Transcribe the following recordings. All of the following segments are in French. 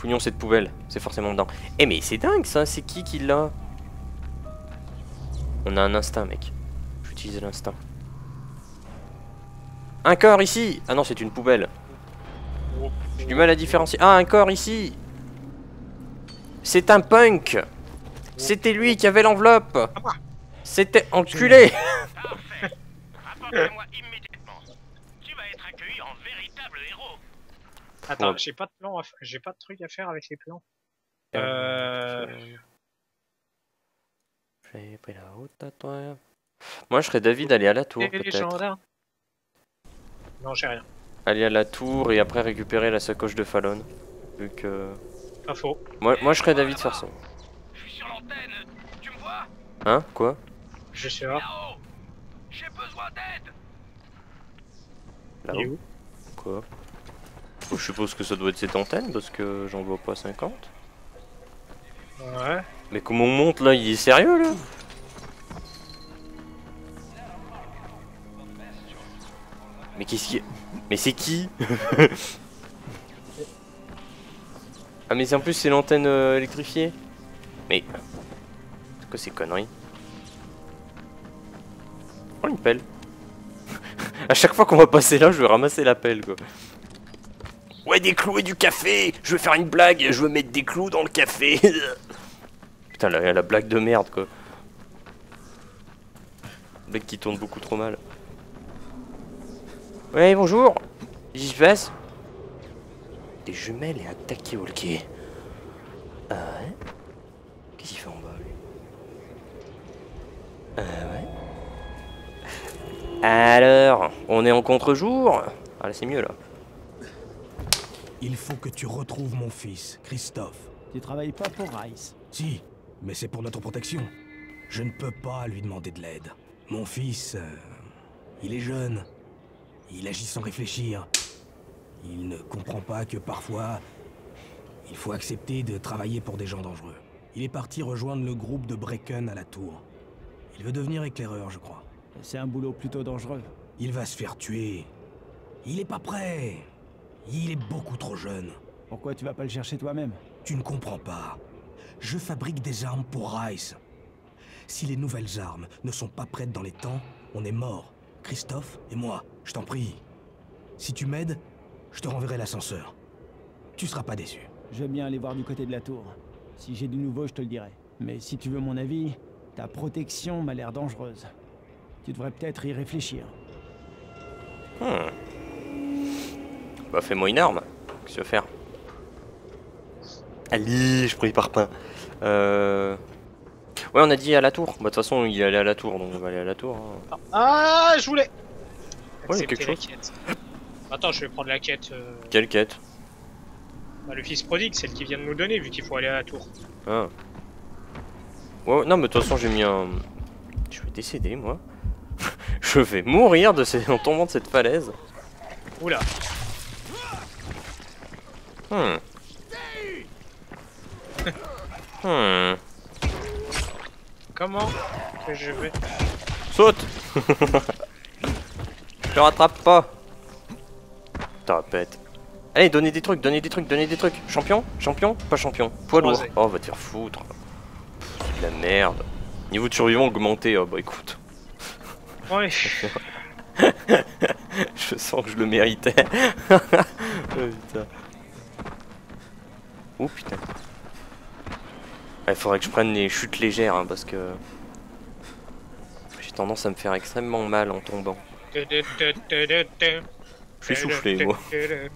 Pognon, c'est de poubelle. C'est forcément dedans. Eh, mais c'est dingue ça. C'est qui l'a? On a un instinct, mec. J'utilise l'instinct. Un corps ici. Ah non, c'est une poubelle. J'ai du mal à différencier. Ah, un corps ici. C'est un punk. C'était lui qui avait l'enveloppe. C'était enculé. Parfait. Rapportez-moi immédiatement. Tu vas être accueilli en véritable héros. Attends, j'ai pas de plan, j'ai pas de truc à faire avec les plans. J'ai pris la route à toi. Moi, je serais d'avis d'aller à la tour, peut-être. Non, j'ai rien. Aller à la tour et après récupérer la sacoche de Fallon. Vu que... Pas faux. Moi je serais d'avis de faire ça. Je suis sur l'antenne, tu me vois? Hein? Quoi? Je suis là. J'ai besoin d'aide. Là-haut? Quoi? Je suppose que ça doit être cette antenne parce que j'en vois pas 50. Ouais. Mais comment on monte là? Il est sérieux là? Mais qu'est-ce qu'il... Mais c'est qui? Ah mais en plus c'est l'antenne électrifiée. Mais... C'est quoi ces conneries? Oh, une pelle. À chaque fois qu'on va passer là, je vais ramasser la pelle quoi. Ouais, des clous et du café. Je vais faire une blague, je veux mettre des clous dans le café. Putain, la blague de merde quoi. Blague qui tourne beaucoup trop mal. Ouais, bonjour. J'y passe. Des jumelles et un takiwalké. Ah ouais. Qu'est-ce qu'il fait en bas lui? Ah ouais. Alors, on est en contre-jour. Ah là, c'est mieux là. Il faut que tu retrouves mon fils, Christophe. Tu travailles pas pour Rice? Si, mais c'est pour notre protection. Je ne peux pas lui demander de l'aide. Mon fils, il est jeune. Il agit sans réfléchir. Il ne comprend pas que parfois, il faut accepter de travailler pour des gens dangereux. Il est parti rejoindre le groupe de Brecken à la tour. Il veut devenir éclaireur, je crois. C'est un boulot plutôt dangereux. Il va se faire tuer. Il est pas prêt. Il est beaucoup trop jeune. Pourquoi tu vas pas le chercher toi-même? Tu ne comprends pas. Je fabrique des armes pour Rice. Si les nouvelles armes ne sont pas prêtes dans les temps, on est mort. Christophe et moi, je t'en prie. Si tu m'aides, je te renverrai l'ascenseur. Tu seras pas déçu. J'aime bien aller voir du côté de la tour. Si j'ai du nouveau, je te le dirai. Mais si tu veux mon avis, ta protection m'a l'air dangereuse. Tu devrais peut-être y réfléchir. Bah fais-moi une arme. Qu'est-ce que tu veux faire? Allez, je prépare pas. Ouais, on a dit à la tour. Bah de toute façon, il est allé à la tour, donc on va aller à la tour. Hein. Ah, je voulais. Ouais, il y a quelque chose. Attends, je vais prendre la quête. Quelle quête? Bah, le fils prodigue, celle qu'il vient de nous donner, vu qu'il faut aller à la tour. Ah. Ouais, non, mais de toute façon, j'ai mis un. Je vais décéder, moi. Je vais mourir de ces... en tombant de cette falaise. Oula. Comment que je vais... Saute. Je te rattrape pas. Tapette. Allez, donnez des trucs, donnez des trucs, donnez des trucs. Champion? Champion? Pas champion. Poids lourd. Oh, va te faire foutre. Pff, de la merde. Niveau de survivant augmenté, oh bah écoute. Ouais. Je sens que je le méritais. Oh putain. Oh putain. Il faudrait que je prenne les chutes légères hein, parce que j'ai tendance à me faire extrêmement mal en tombant. Je suis soufflé moi. Très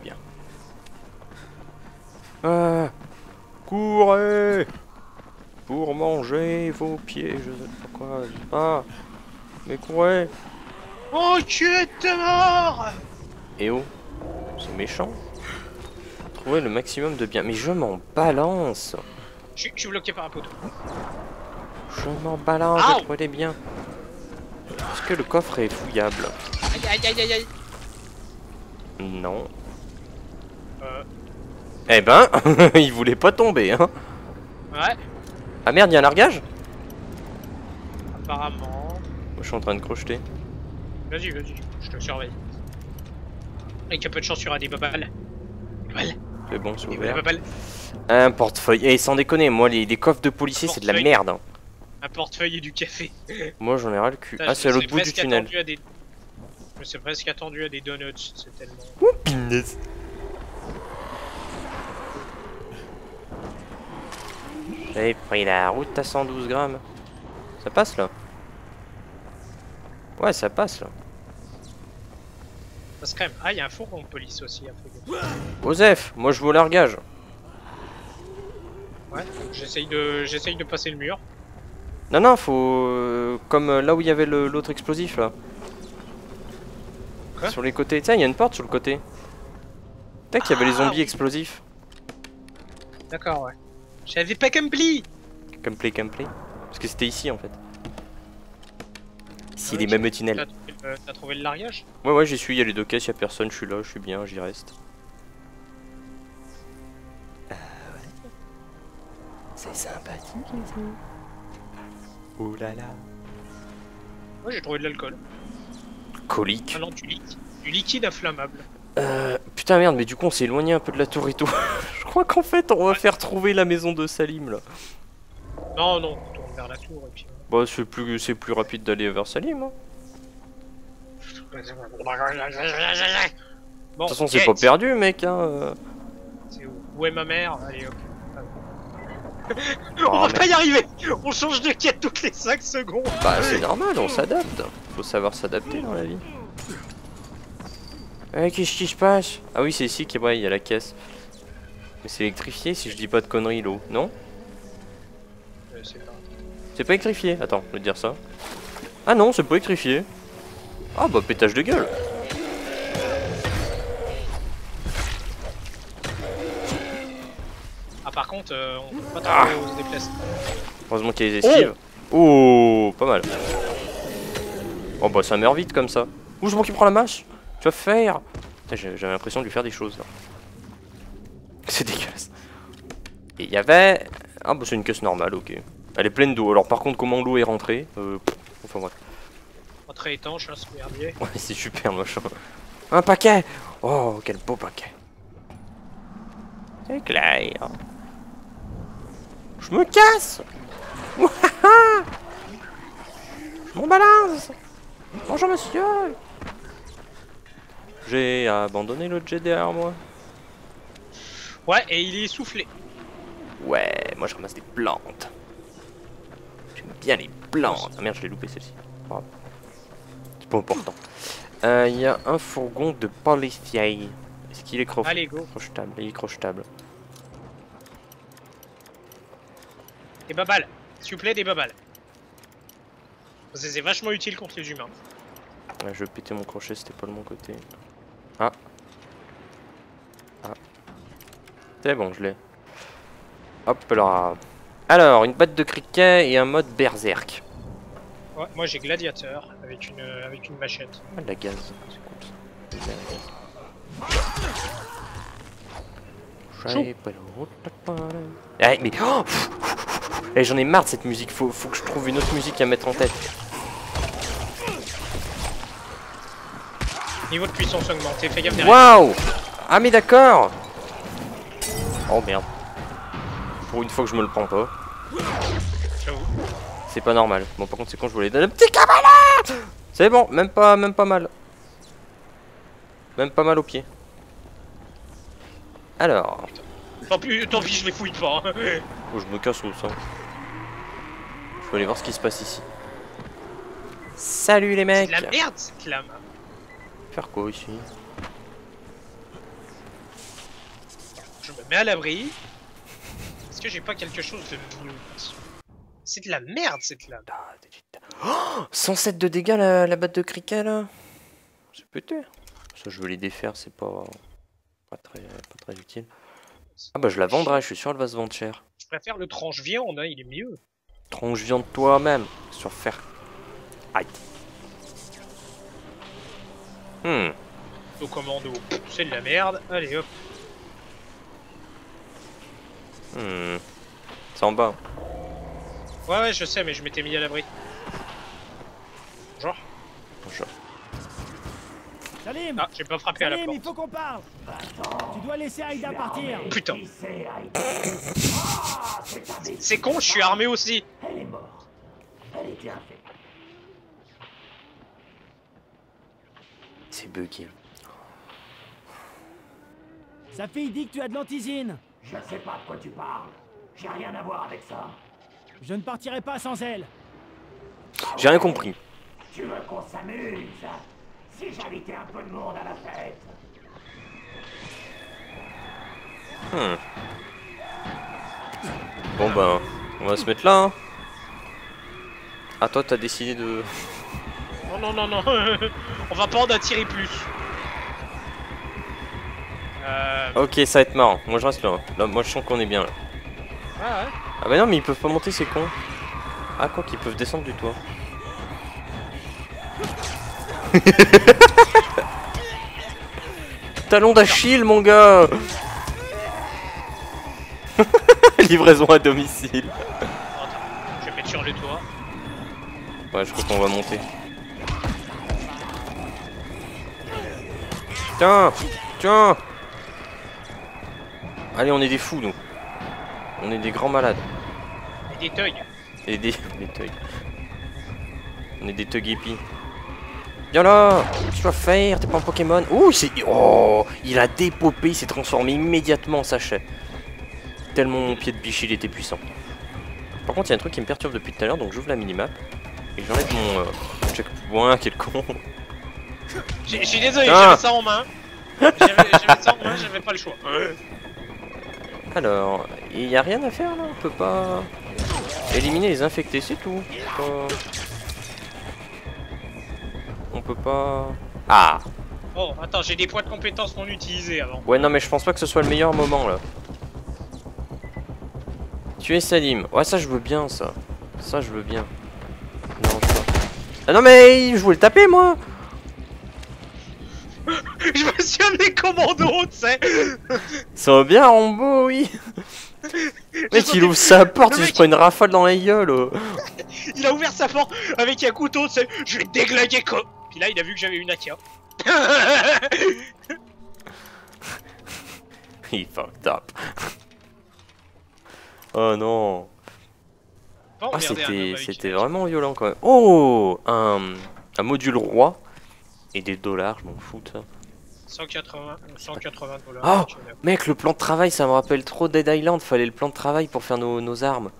bien. Ah, courez pour manger vos pieds. Je sais pas quoi. Ah, mais courez. Oh, tu es mort. Eh oh, c'est méchant. Trouver le maximum de biens. Mais je m'en balance. Je suis bloqué par un poteau. Je m'en balance, j'ai trouvé des biens. Est-ce que le coffre est fouillable? Aïe aïe aïe aïe aïe. Non. Eh ben, il voulait pas tomber, hein. Ouais. Ah merde, il y a un largage? Apparemment. Moi je suis en train de crocheter. Vas-y, vas-y, je te surveille. Avec un peu de chance, il y aura des babales. C'est bon, c'est ouvert. Un portefeuille. Et sans déconner, moi, les coffres de policiers, c'est de la merde. Un portefeuille et du café. Moi, j'en ai ras le cul. Ah, c'est à l'autre bout du tunnel. Je me suis presque attendu à des donuts, c'est tellement... Ouh, punaise. J'avais pris la route à 112 grammes. Ça passe, là? Ouais, ça passe, là. Parce que, quand même... Ah, il y a un fourgon de police aussi, après. Joseph, moi, je vous largage. Ouais, j'essaye de passer le mur. Non, non, faut... Comme là où il y avait l'autre explosif, là. Quoi? Sur les côtés, tiens, il y a une porte sur le côté. Tac, il y avait les zombies explosifs. D'accord, ouais. J'avais pas compris. Compris. Parce que c'était ici en fait. Ici, les mêmes tunnels. T'as trouvé le largage? Ouais, ouais, j'y suis. Il y a les deux caisses, il y a personne. Je suis là, je suis bien, j'y reste. Ouais. C'est sympathique, les amis. Oh là là. Ouais, j'ai trouvé de l'alcool. Colique. Ah non, du liquide inflammable. Putain merde, mais du coup on s'est éloigné un peu de la tour et tout. Je crois qu'en fait on va faire trouver la maison de Salim là. Non, non, on tourne vers la tour et puis... Bah c'est plus rapide d'aller vers Salim. Hein. Bon, de toute façon c'est pas perdu mec hein. C'est où? Où est ma mère? Allez hop. On va pas y arriver. On change de quête toutes les 5 secondes. Bah c'est normal, on s'adapte. Faut savoir s'adapter dans la vie. Qu'est-ce qui se passe? Ah oui c'est ici qu'il y a la caisse. Mais c'est électrifié si je dis pas de conneries l'eau, non? C'est pas électrifié, attends, je vais te dire ça. Ah non, c'est pas électrifié. Ah bah pétage de gueule. Ah par contre, on peut pas tomber où on se déplace. Heureusement qu'il y a les esquives. Oh, pas mal. Oh bah ça meurt vite comme ça. Ouh, je vois qu'il prend la mâche. Tu vas faire... J'avais l'impression de lui faire des choses là. C'est dégueulasse. Et il y avait... Ah bah c'est une caisse normale, ok. Elle est pleine d'eau, alors par contre comment l'eau est rentrée... Enfin bref. Rentrée étanche, hein, c'est merdier. Ouais, c'est super machin. Un paquet. Oh, quel beau paquet. C'est clair. Je me casse. Je m'en balance. Bonjour monsieur. J'ai abandonné le jet derrière moi. Ouais, et il est essoufflé. Ouais, moi je ramasse des plantes. J'aime bien les plantes. Ah merde, je l'ai loupé celle-ci. Oh. C'est pas important. Il y a un fourgon de policier. Est-ce qu'il est crochetable? Il est crochetable. Des babales. S'il vous plaît, des babales. C'est vachement utile contre les humains. Ouais, je vais péter mon crochet, c'était pas de mon côté. Ah. Ah. C'est bon, je l'ai. Hop là. Alors, une batte de criquet et un mode berserk. Ouais, moi j'ai gladiateur avec une machette. Ah, de la gaz. C'est cool ça. Mais... Oh eh, j'en ai marre de cette musique. Faut que je trouve une autre musique à mettre en tête. Niveau de puissance augmenté, fais gaffe derrière. Waouh! Ah mais d'accord! Oh merde. Pour une fois que je me le prends pas. C'est pas normal. Bon par contre c'est quand je voulais donner un petit cabaret. C'est bon, même pas mal. Même pas mal au pied. Alors. Tant pis, je les fouille pas. Hein. Oh, je me casse où ça? Je vais aller voir ce qui se passe ici. Salut les mecs! C'est de la merde cette lame! Faire quoi ici? Je me mets à l'abri. Est-ce que j'ai pas quelque chose de... C'est de la merde cette lame. Oh 107 de dégâts la batte de criquet là. C'est pété. Ça je veux les défaire, c'est pas très utile. Ah bah je la vendrai, je suis sûr elle va se vendre cher. Je préfère le tranche viande, hein, il est mieux. Tranche viande toi-même, sur faire. Aïe. Au commando, c'est de la merde, allez hop. C'est en bas. Ouais, je sais, mais je m'étais mis à l'abri. Bonjour. Bonjour. Salim! Ah, j'ai pas frappé à la porte. Salim, il faut qu'on parle! Tu dois laisser Aida partir! Putain! C'est con, je suis armé aussi! Elle est morte. Elle était infectée. C'est bugué. Sa fille dit que tu as de l'antisine. Je sais pas de quoi tu parles. J'ai rien à voir avec ça. Je ne partirai pas sans elle. J'ai rien compris. Tu veux qu'on s'amuse? Si j'invitais un peu de monde à la fête. Bon ben, on va se mettre là. Hein. Ah toi t'as décidé de... Oh non non non, on va pas en attirer plus. Ok, ça va être marrant. Moi je reste là. Là moi je sens qu'on est bien là. Ah ouais. Ah bah non mais ils peuvent pas monter, c'est con. Ah quoi qu'ils peuvent descendre du toit. Talon d'Achille mon gars. Livraison à domicile. Attends, je vais mettre sur le toit. Ouais je crois qu'on va monter. Tiens, tiens. Allez on est des fous nous. On est des grands malades. Et des thugs. Et des thugs. On est des thugs épis. Viens là. Qu'est-ce que tu vas faire? T'es pas un Pokémon. Ouh, c'est... Oh, il a dépopé, il s'est transformé immédiatement en sachet. Tellement mon pied de biche, il était puissant. Par contre, il y a un truc qui me perturbe depuis tout à l'heure, donc j'ouvre la minimap. Et j'enlève mon... checkpoint, quel con. Je suis désolé, j'avais ça en main. J'avais ça en main, j'avais pas le choix. Alors, il n'y a rien à faire là, on peut pas éliminer les infectés, c'est tout. On peut pas... Ah. Oh, attends, j'ai des points de compétences non utilisés avant. Ouais, non mais je pense pas que ce soit le meilleur moment là. Tuer Salim. Ouais, ça je veux bien ça. Ça je veux bien. Non, je veux pas. Ah non mais je voulais le taper moi. Je me suis amené commando, tu sais. Ça va bien, Rambo, oui. Mec, il ouvre sa porte, il se prend une rafale dans la gueule. Il a ouvert sa porte avec un couteau, tu sais. Je vais déglinguer quoi. Puis là, il a vu que j'avais une AK. Il fucked up. Oh non. Bon, ah, c'était vraiment violent quand même. Oh, un module roi. Et des dollars, je m'en fous de ça. 180 dollars. Oh mec, le plan de travail, ça me rappelle trop Dead Island. Fallait le plan de travail pour faire nos armes.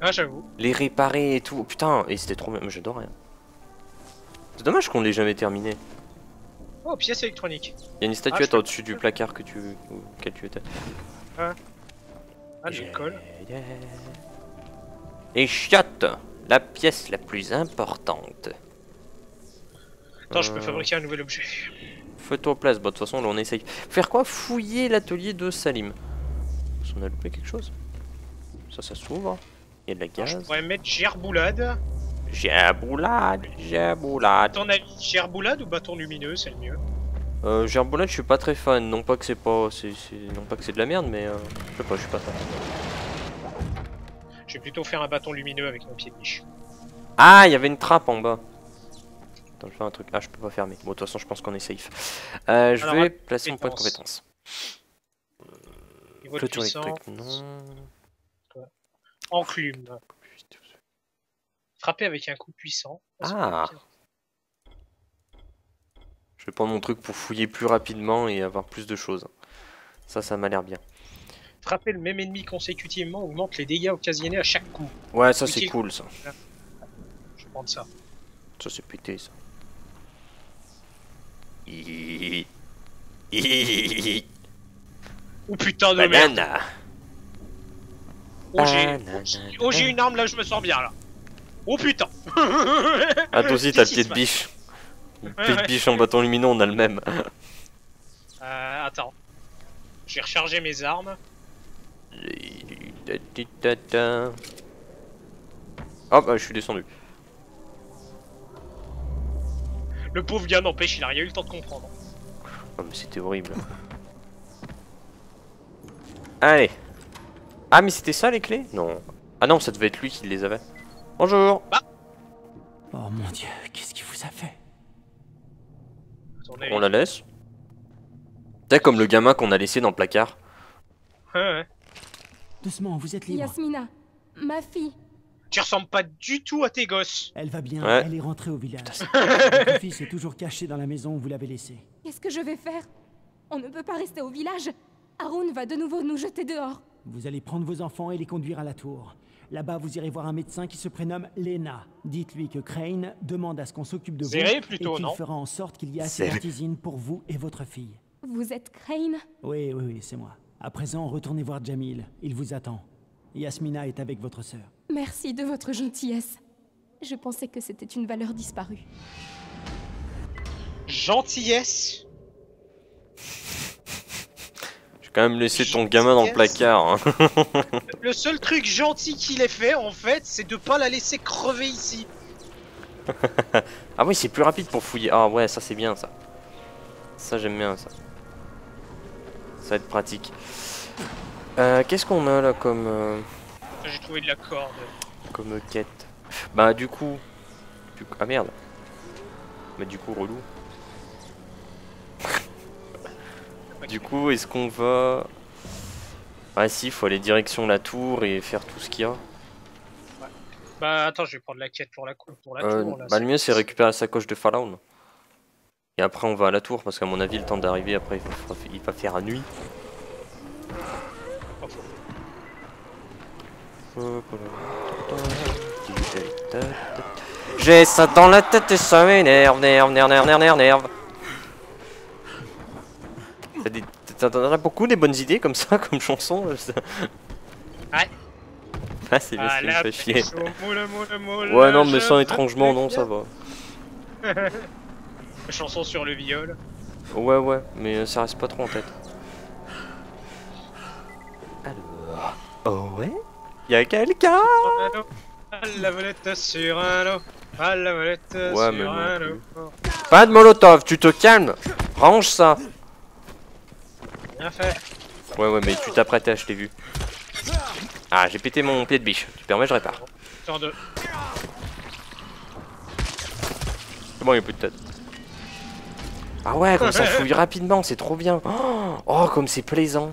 Ah j'avoue. Les réparer et tout. Putain, et c'était trop bien. J'adore rien. C'est dommage qu'on l'ait jamais terminé. Oh, pièce électronique. Il y a une statuette au-dessus du placard que tu... auquel tu étais. Ah j'ai une colle. Et chiotte, la pièce la plus importante. Attends, je peux fabriquer un nouvel objet. Fais-toi place, bah de toute façon là on essaye. Faire quoi? Fouiller l'atelier de Salim. On a loupé quelque chose. Ça s'ouvre. Il y a de la gaz. Je pourrais mettre gerboulade. Gerboulade. Ton avis, gerboulade ou bâton lumineux, c'est le mieux? Gerboulade, je suis pas très fan. Non pas que c'est pas, non pas que c'est de la merde, mais je sais pas, je suis pas fan. Je vais plutôt faire un bâton lumineux avec mon pied de niche. Ah, il y avait une trappe en bas. Attends, je fais un truc. Ah, je peux pas fermer. Bon, de toute façon, je pense qu'on est safe. Je vais placer mon point de compétence. Clôturer le truc. Non. Enclume. Frapper avec un coup puissant. Ah. Je vais prendre mon truc pour fouiller plus rapidement et avoir plus de choses. Ça m'a l'air bien. Frapper le même ennemi consécutivement augmente les dégâts occasionnés à chaque coup. Ouais, ça c'est cool ça. Je vais prendre ça. Ça c'est pété ça. Oh putain de merde. Oh j'ai une arme là, je me sens bien là. Oh putain. Ah toi aussi t'as le pied de biche. Le pied de biche en bâton lumineux, on a le même. Attends. J'ai rechargé mes armes. Oh bah je suis descendu. Le pauvre gars, n'empêche, il a rien eu le temps de comprendre. Oh mais c'était horrible. Allez. Ah mais c'était ça les clés? Non. Ah non, ça devait être lui qui les avait. Bonjour. Ah. Oh mon dieu, qu'est-ce qu'il vous a fait? On la laisse. C'est comme le gamin qu'on a laissé dans le placard. Ouais, ouais. Doucement, vous êtes libre. Yasmina, ma fille. Tu ressembles pas du tout à tes gosses. Elle va bien, ouais. Elle est rentrée au village. Votre fils est toujours caché dans la maison où vous l'avez laissé. Qu'est-ce que je vais faire? On ne peut pas rester au village. Harun va de nouveau nous jeter dehors. Vous allez prendre vos enfants et les conduire à la tour. Là-bas, vous irez voir un médecin qui se prénomme Lena. Dites-lui que Crane demande à ce qu'on s'occupe de vous et qu'il fera en sorte qu'il y a assez d'artisine pour vous et votre fille. Vous êtes Crane? Oui, oui, oui, c'est moi. À présent, retournez voir Jamil. Il vous attend. Yasmina est avec votre sœur. Merci de votre gentillesse. Je pensais que c'était une valeur disparue. Gentillesse? J'ai quand même laissé ton gamin dans le placard. Hein. Le seul truc gentil qu'il ait fait, en fait, c'est de pas la laisser crever ici. Ah oui, c'est plus rapide pour fouiller. Ah ouais, ça c'est bien ça. Ça j'aime bien ça. Ça va être pratique. Qu'est-ce qu'on a là comme... J'ai trouvé de la corde. Comme quête. Bah du coup... Ah merde. Mais du coup relou. Okay. Du coup est-ce qu'on va... Ah si, faut aller direction la tour et faire tout ce qu'il y a. Ouais. Bah attends, je vais prendre la quête pour la, tour. Là, bah le mieux c'est récupérer la sacoche de Falaun. Et après on va à la tour parce qu'à mon avis le temps d'arriver après il va faire à nuit. J'ai ça dans la tête et ça m'énerve, nerve. T'en as beaucoup des bonnes idées comme ça, comme chanson. Ouais. Ah c'est bien, ça me fait chier. Ouais non mais sans étrangement non ça va. Chanson sur le viol. Ouais ouais, mais ça reste pas trop en tête. Alors... Oh ouais. Y'a quelqu'un. La volette sur un lot. La volette sur un lot. Pas de molotov, tu te calmes. Range ça. Bien fait. Ouais ouais, mais tu t'apprêtais, je t'ai vu. Ah, j'ai pété mon pied de biche. Tu permets, je répare. C'est bon, il n'y a plus de tête. Ah ouais, comme ça je fouille rapidement, c'est trop bien. Oh, comme c'est plaisant.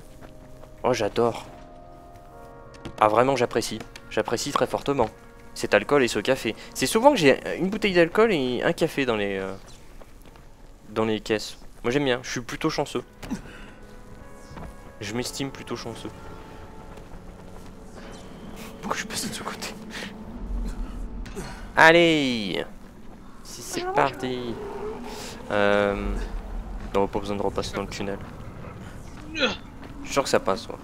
Oh, j'adore. Ah vraiment, j'apprécie. J'apprécie très fortement. Cet alcool et ce café. C'est souvent que j'ai une bouteille d'alcool et un café dans les caisses. Moi j'aime bien, je suis plutôt chanceux. Je m'estime plutôt chanceux. Pourquoi je suis passé de ce côté? Allez, si c'est parti. Non, pas besoin de repasser dans le tunnel. Je suis sûr que ça passe. Ouais.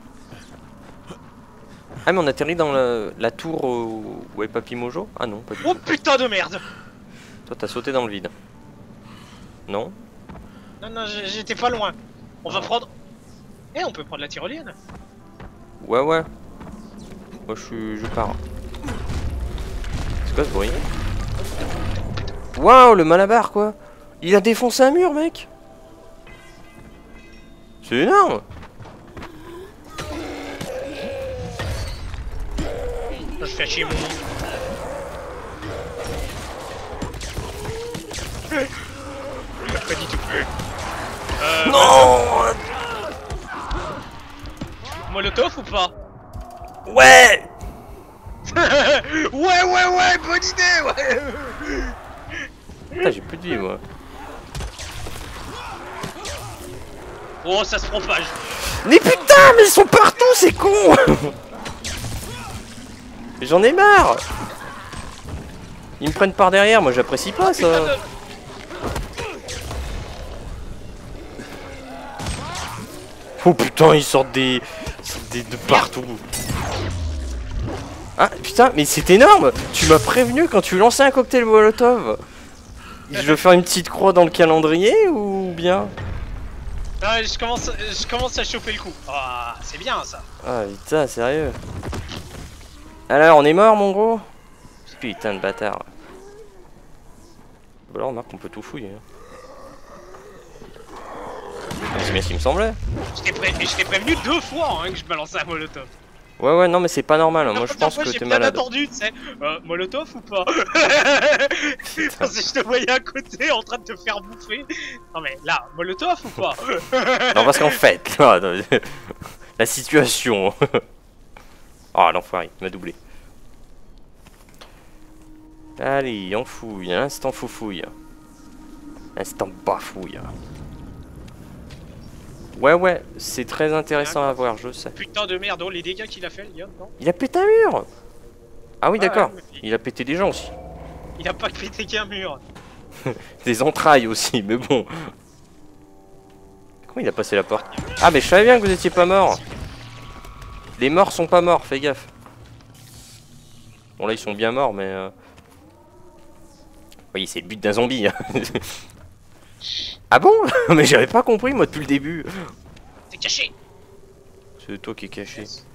Ah mais on atterrit dans la tour où est Papy Mojo? Ah non, pas du tout. Oh putain de merde! Toi t'as sauté dans le vide. Non? Non, non, j'étais pas loin. On va prendre... Eh, on peut prendre la tyrolienne? Ouais, ouais. Moi je pars. C'est quoi ce bruit? Waouh, le malabar quoi! Il a défoncé un mur, mec. C'est énorme. Je fais chier mon nom. Pas du tout. Non. Molotov ou pas? Ouais. Ouais, ouais, ouais, bonne idée. Ouais. J'ai plus de vie, moi. Oh, ça se propage. Mais putain, mais ils sont partout, c'est con. J'en ai marre. Ils me prennent par derrière, moi j'apprécie pas ça. Oh putain, ils sortent de partout. Ah putain, mais c'est énorme. Tu m'as prévenu quand tu lançais un cocktail Molotov. Je veux faire une petite croix dans le calendrier ou bien... Ah, je commence à chauffer le coup. Ah, c'est bien ça. Ah putain, sérieux. Alors, on est mort, mon gros? Putain de bâtard. Bah là, on remarque qu'on peut tout fouiller. C'est bien ce qui me semblait. Je t'ai prévenu 2 fois hein, que je balançais un molotov. Ouais, non, mais c'est pas normal. Moi, je pense que t'es malade. J'ai attendu, tu sais. Molotov ou pas? Parce que je te voyais à côté en train de te faire bouffer. Non, mais là, Molotov ou pas? Non, parce qu'en fait, là, la situation. Ah, l'enfoiré, il m'a doublé. Allez, on fouille. Instant foufouille. Instant bafouille. Ouais, c'est très intéressant à voir, je sais. Putain de merde, oh, les dégâts qu'il a fait, le gars, non? Il a pété un mur. Ah oui, d'accord. Ouais, il a pété des gens aussi. Il a pas pété qu'un mur. Des entrailles aussi, mais bon. Comment il a passé la porte? Ah, mais je savais bien que vous étiez pas morts. Les morts sont pas morts, fais gaffe. Bon, là, ils sont bien morts, mais... Oui, c'est le but d'un zombie, hein. Ah bon? Mais j'avais pas compris moi depuis le début. T'es caché. C'est toi qui es caché. Yes.